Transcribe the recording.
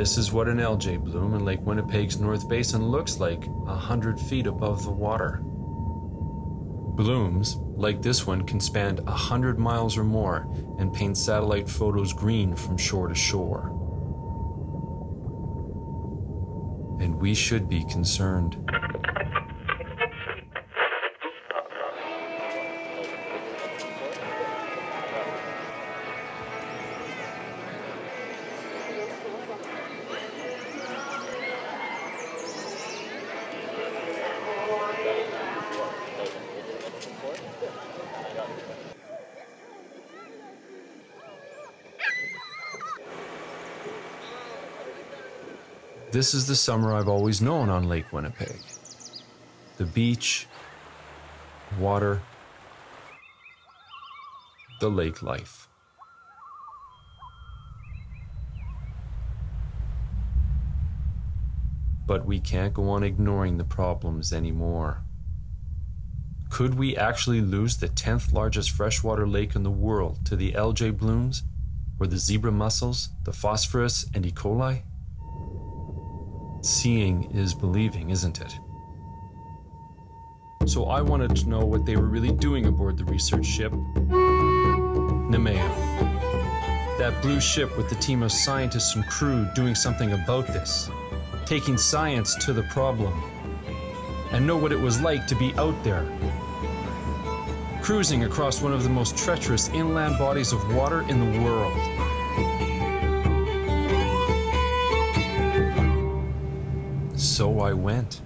This is what an LJ bloom in Lake Winnipeg's North Basin looks like 100 feet above the water. Blooms like this one can span 100 miles or more and paint satellite photos green from shore to shore. And we should be concerned. This is the summer I've always known on Lake Winnipeg. The beach, water, the lake life. But we can't go on ignoring the problems anymore. Could we actually lose the 10th largest freshwater lake in the world to the LJ blooms, or the zebra mussels, the phosphorus, and E. coli? Seeing is believing, isn't it? So I wanted to know what they were really doing aboard the research ship, Namao. That blue ship with the team of scientists and crew doing something about this, taking science to the problem, and know what it was like to be out there, cruising across one of the most treacherous inland bodies of water in the world. So I went.